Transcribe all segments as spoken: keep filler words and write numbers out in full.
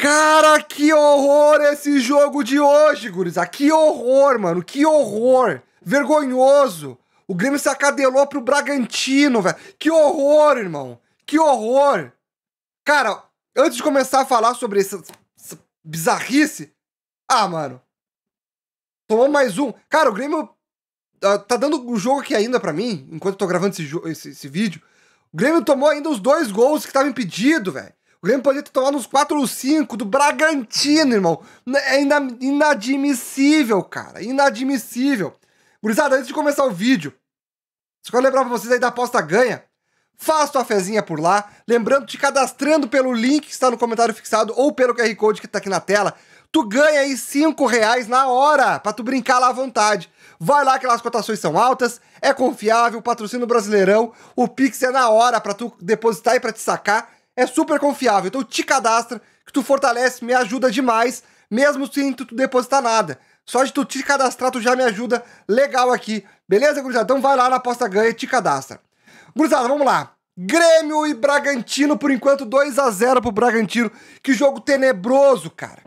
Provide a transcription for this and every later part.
Cara, que horror esse jogo de hoje, gurizada. Que horror, mano. Que horror. Vergonhoso. O Grêmio se acadelou pro Bragantino, velho. Que horror, irmão. Que horror. Cara, antes de começar a falar sobre essa, essa bizarrice... Ah, mano. Tomou mais um. Cara, o Grêmio uh, tá dando o jogo aqui ainda pra mim, enquanto eu tô gravando esse, esse, esse vídeo. O Grêmio tomou ainda os dois gols que estavam impedidos, velho. O Grêmio podia ter tomado uns quatro ou cinco do Bragantino, irmão. É inadmissível, cara. Inadmissível. Gurizada, antes de começar o vídeo, só quero lembrar pra vocês aí da aposta ganha. Faça tua fezinha por lá. Lembrando, te cadastrando pelo link que está no comentário fixado ou pelo Q R Code que tá aqui na tela. Tu ganha aí cinco reais na hora, pra tu brincar lá à vontade. Vai lá que as cotações são altas, é confiável, patrocina o Brasileirão, o Pix é na hora pra tu depositar e pra te sacar. É super confiável, então te cadastra, que tu fortalece, me ajuda demais, mesmo sem tu depositar nada. Só de tu te cadastrar, tu já me ajuda legal aqui. Beleza, gurizada? Então vai lá na aposta ganha e te cadastra. Gurizada, vamos lá. Grêmio e Bragantino, por enquanto dois a zero pro Bragantino. Que jogo tenebroso, cara.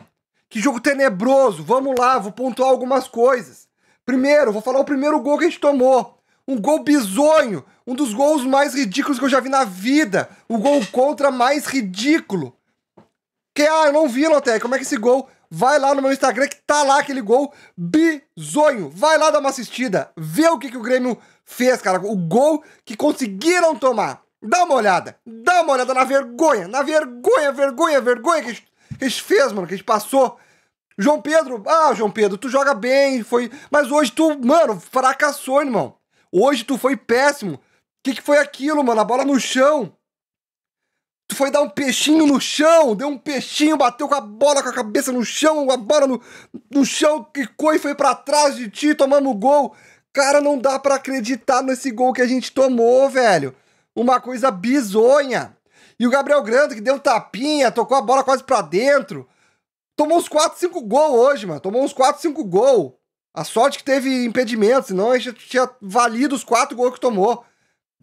Que jogo tenebroso. Vamos lá, vou pontuar algumas coisas. Primeiro, vou falar o primeiro gol que a gente tomou. Um gol bizonho. Um dos gols mais ridículos que eu já vi na vida. O gol contra mais ridículo. Que, ah, eu não vi, Loté. Como é que esse gol... Vai lá no meu Instagram que tá lá aquele gol bizonho. Vai lá dar uma assistida. Vê o que, que o Grêmio fez, cara. O gol que conseguiram tomar. Dá uma olhada. Dá uma olhada na vergonha. Na vergonha, vergonha, vergonha que a gente, que a gente fez, mano. Que a gente passou. João Pedro. Ah, João Pedro, tu joga bem. Foi... Mas hoje tu, mano, fracassou, irmão. Hoje tu foi péssimo. O que, que foi aquilo, mano? A bola no chão. Tu foi dar um peixinho no chão, deu um peixinho, bateu com a bola, com a cabeça no chão, a bola no, no chão, quicou e foi pra trás de ti, tomando o gol. Cara, não dá pra acreditar nesse gol que a gente tomou, velho. Uma coisa bizonha. E o Gabriel Grande, que deu tapinha, tocou a bola quase pra dentro. Tomou uns quatro, cinco gols hoje, mano. Tomou uns quatro, cinco gols. A sorte que teve impedimento, senão a gente tinha valido os quatro gols que tomou.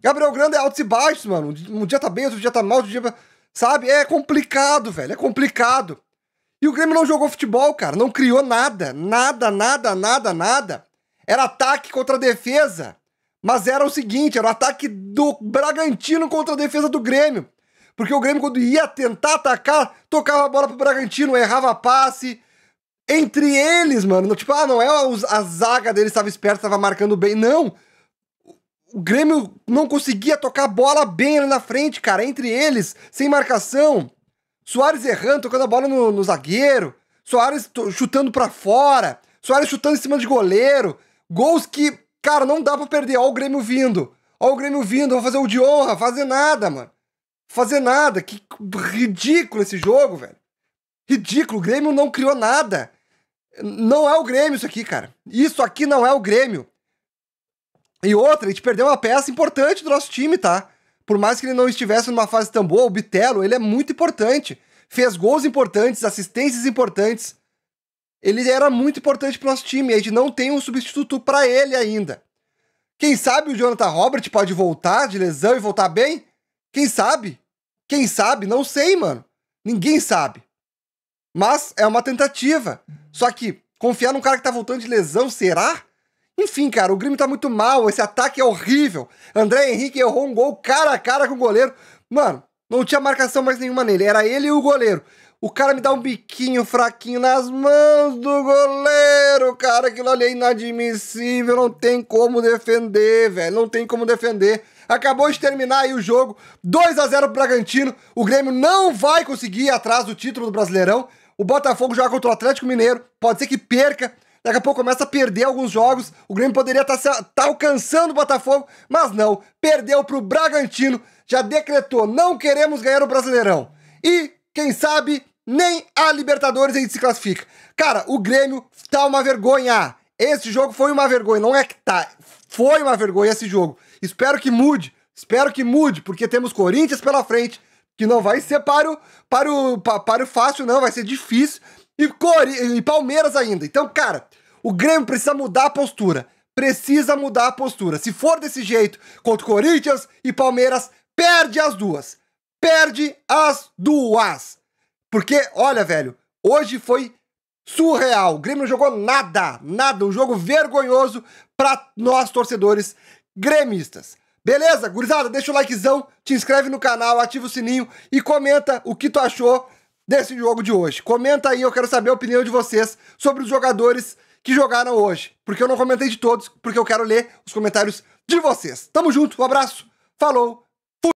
Gabriel Grande é altos e baixos, mano. Um dia tá bem, outro dia tá mal, outro dia... Sabe? É complicado, velho. É complicado. E o Grêmio não jogou futebol, cara. Não criou nada. Nada, nada, nada, nada. Era ataque contra a defesa. Mas era o seguinte, era o ataque do Bragantino contra a defesa do Grêmio. Porque o Grêmio, quando ia tentar atacar, tocava a bola pro Bragantino, errava passe. Entre eles, mano. Tipo, ah, não é a zaga deles estava esperta, estava marcando bem. Não. O Grêmio não conseguia tocar a bola bem ali na frente, cara. Entre eles, sem marcação. Soares errando, tocando a bola no, no zagueiro. Soares chutando pra fora. Soares chutando em cima de goleiro. Gols que, cara, não dá pra perder. Ó o Grêmio vindo. Ó o Grêmio vindo. Vou fazer o de honra. Fazer nada, mano. Fazer nada. Que ridículo esse jogo, velho. Ridículo. O Grêmio não criou nada. Não é o Grêmio isso aqui, cara. Isso aqui não é o Grêmio. E outra, a gente perdeu uma peça importante do nosso time, tá? Por mais que ele não estivesse numa fase tão boa, o Bitello, ele é muito importante. Fez gols importantes, assistências importantes. Ele era muito importante pro nosso time. A gente não tem um substituto pra ele ainda. Quem sabe o Jonathan Robert pode voltar de lesão e voltar bem? Quem sabe? Quem sabe? Não sei, mano. Ninguém sabe. Mas é uma tentativa. Só que confiar num cara que tá voltando de lesão, será? Enfim, cara, o Grêmio tá muito mal, esse ataque é horrível. André Henrique errou um gol cara a cara com o goleiro. Mano, não tinha marcação mais nenhuma nele, era ele e o goleiro. O cara me dá um biquinho fraquinho nas mãos do goleiro, cara. Aquilo ali é inadmissível, não tem como defender, velho. Não tem como defender. Acabou de terminar aí o jogo, dois a zero pro Bragantino. O Grêmio não vai conseguir ir atrás do título do Brasileirão. O Botafogo joga contra o Atlético Mineiro, pode ser que perca. Daqui a pouco começa a perder alguns jogos. O Grêmio poderia estar tá, tá alcançando o Botafogo, mas não. Perdeu para o Bragantino. Já decretou, não queremos ganhar o Brasileirão. E, quem sabe, nem a Libertadores a gente se classifica. Cara, o Grêmio tá uma vergonha. Esse jogo foi uma vergonha. Não é que tá. Foi uma vergonha esse jogo. Espero que mude. Espero que mude, porque temos Corinthians pela frente, que não vai ser para o, para o, para o fácil, não. Vai ser difícil. E, Cori- e Palmeiras ainda. Então, cara, o Grêmio precisa mudar a postura. Precisa mudar a postura. Se for desse jeito, contra Corinthians e Palmeiras, perde as duas. Perde as duas. Porque, olha, velho, hoje foi surreal. O Grêmio não jogou nada, nada. Um jogo vergonhoso pra nós, torcedores gremistas. Beleza? Gurizada, deixa o likezão, te inscreve no canal, ativa o sininho e comenta o que tu achou desse jogo de hoje. Comenta aí, eu quero saber a opinião de vocês sobre os jogadores que jogaram hoje. Porque eu não comentei de todos, porque eu quero ler os comentários de vocês. Tamo junto, um abraço, falou!